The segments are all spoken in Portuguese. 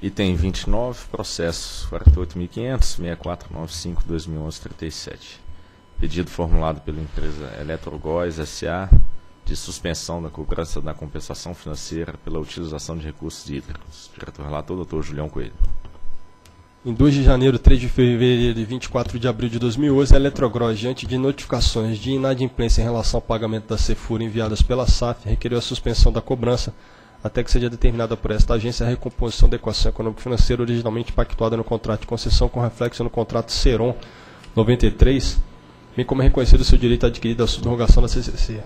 Item 29, processo 48.500.6495-2011-37. Pedido formulado pela empresa Eletrogóes SA de suspensão da cobrança da compensação financeira pela utilização de recursos hídricos. Diretor-relator, doutor Julião Coelho. Em 2 de janeiro, 3 de fevereiro e 24 de abril de 2011, a Eletrogóes, diante de notificações de inadimplência em relação ao pagamento da CEFURH enviadas pela SAF, requereu a suspensão da cobrança até que seja determinada por esta agência a recomposição da equação econômico-financeira originalmente pactuada no contrato de concessão com reflexo no contrato CERON-93, bem como é reconhecido o seu direito adquirido à subrogação da CCC.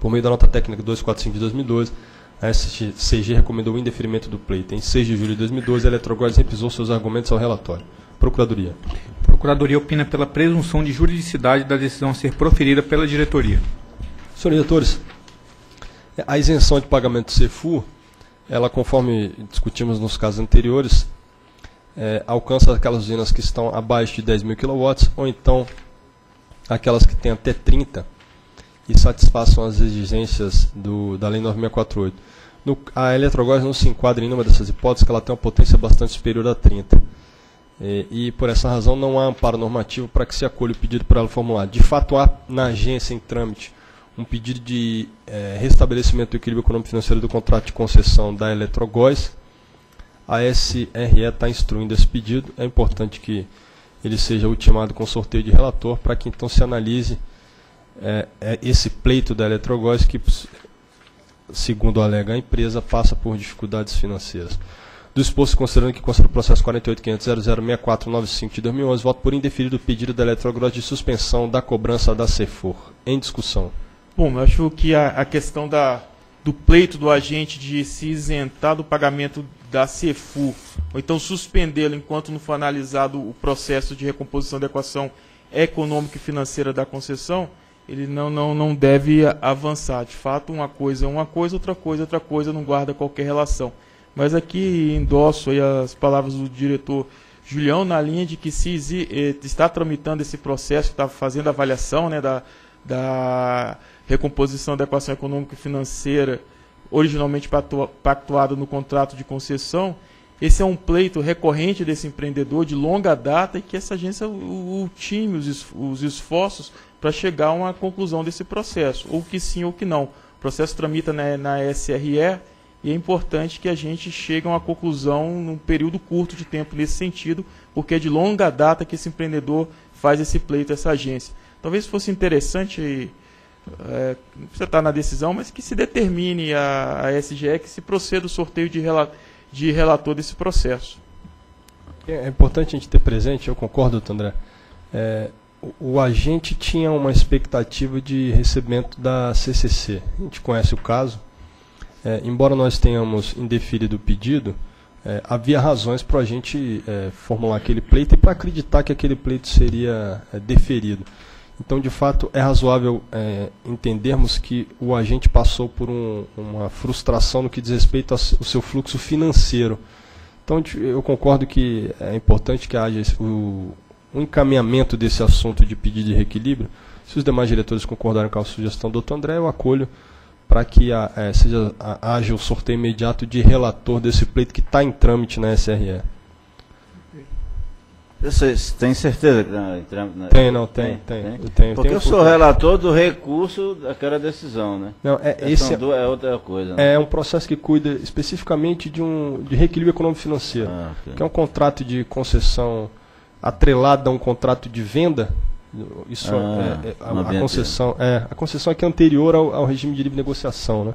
Por meio da nota técnica 245 de 2012, a SCG recomendou o indeferimento do pleito. Em 6 de julho de 2012, a Eletrogóes recusou seus argumentos ao relatório. Procuradoria. Procuradoria opina pela presunção de juridicidade da decisão a ser proferida pela diretoria. Senhores diretores, a isenção de pagamento do CEFU, ela, conforme discutimos nos casos anteriores, alcança aquelas usinas que estão abaixo de 10 mil kW, ou então aquelas que têm até 30 e satisfaçam as exigências da Lei 9.648. A Eletrogóes não se enquadra em nenhuma dessas hipóteses, que ela tem uma potência bastante superior a 30. E por essa razão não há amparo normativo para que se acolha o pedido por ela formulado. De fato, há na agência em trâmite um pedido de restabelecimento do equilíbrio econômico-financeiro do contrato de concessão da Eletrogóes. A SRE está instruindo esse pedido. É importante que ele seja ultimado com sorteio de relator para que então se analise esse pleito da Eletrogóes que, segundo alega a empresa, passa por dificuldades financeiras. Do exposto, considerando que consta o processo 48.500.006495 de 2011, voto por indeferido o pedido da Eletrogóes de suspensão da cobrança da CEFURH. Em discussão. Bom, eu acho que a questão do pleito do agente de se isentar do pagamento da CEFU, ou então suspendê-lo enquanto não for analisado o processo de recomposição da equação econômica e financeira da concessão, ele não deve avançar. De fato, uma coisa, outra coisa, não guarda qualquer relação. Mas aqui endosso aí as palavras do diretor Julião, na linha de que se está tramitando esse processo, está fazendo a avaliação, né, da recomposição da equação econômica e financeira originalmente pactuada no contrato de concessão. Esse é um pleito recorrente desse empreendedor de longa data e que essa agência ultime os esforços para chegar a uma conclusão desse processo, ou que sim ou que não. O processo tramita na SRE e é importante que a gente chegue a uma conclusão num período curto de tempo nesse sentido, porque é de longa data que esse empreendedor faz esse pleito a essa agência. Talvez fosse interessante, não precisa estar na decisão, mas que se determine a SGE que se proceda o sorteio de relator desse processo. É importante a gente ter presente, eu concordo, André, o agente tinha uma expectativa de recebimento da CCC. A gente conhece o caso. Embora nós tenhamos indeferido o pedido, havia razões para o agente formular aquele pleito e para acreditar que aquele pleito seria deferido. Então, de fato, é razoável entendermos que o agente passou por uma frustração no que diz respeito ao seu fluxo financeiro. Então, eu concordo que é importante que haja o encaminhamento desse assunto de pedido de reequilíbrio. Se os demais diretores concordarem com a sugestão do Dr. André, eu acolho para que haja o sorteio imediato de relator desse pleito que está em trâmite na SRE. Vocês têm certeza que está em trâmite? Tem. Porque eu sou relator do recurso daquela decisão, né? Não, é outra coisa. Né? É um processo que cuida especificamente de reequilíbrio econômico-financeiro, que é um contrato de concessão atrelado a um contrato de venda. Isso a concessão é que é anterior ao regime de livre negociação, né?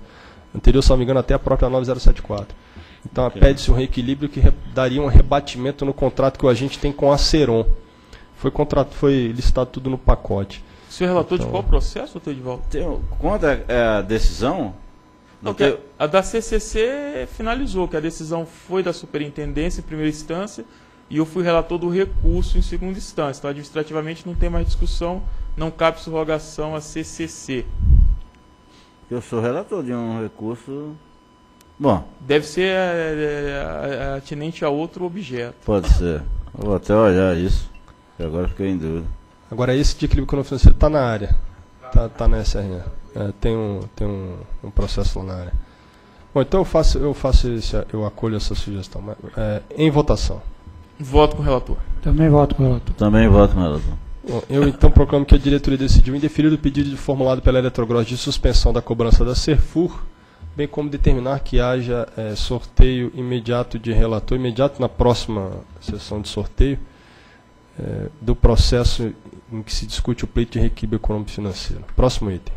Anterior, se não me engano, até a própria 9074. Então, pede-se um reequilíbrio que daria um rebatimento no contrato que o agente tem com a CERON. Foi listado tudo no pacote. O senhor relator de qual processo, doutor Edivaldo? Contra a decisão? A da CCC finalizou, que a decisão foi da superintendência em primeira instância e eu fui relator do recurso em segunda instância. Então, administrativamente, não tem mais discussão, não cabe subrogação à CCC. Eu sou relator de um recurso... Bom, deve ser atinente a outro objeto. Pode ser. Vou até olhar isso. Agora fiquei em dúvida. Agora, esse de equilíbrio econômico-financeiro está na área. Está na SRN. Tem um processo lá na área. Bom, então eu acolho essa sugestão. Mas, em votação. Voto com o relator. Também voto com o relator. Também voto com o relator. Bom, eu então proclamo que a diretoria decidiu indeferir o pedido formulado pela Eletrogóes de suspensão da cobrança da CEFURH, bem como determinar que haja sorteio imediato de relator, imediato na próxima sessão de sorteio, do processo em que se discute o pleito de reequilíbrio econômico financeiro. Próximo item.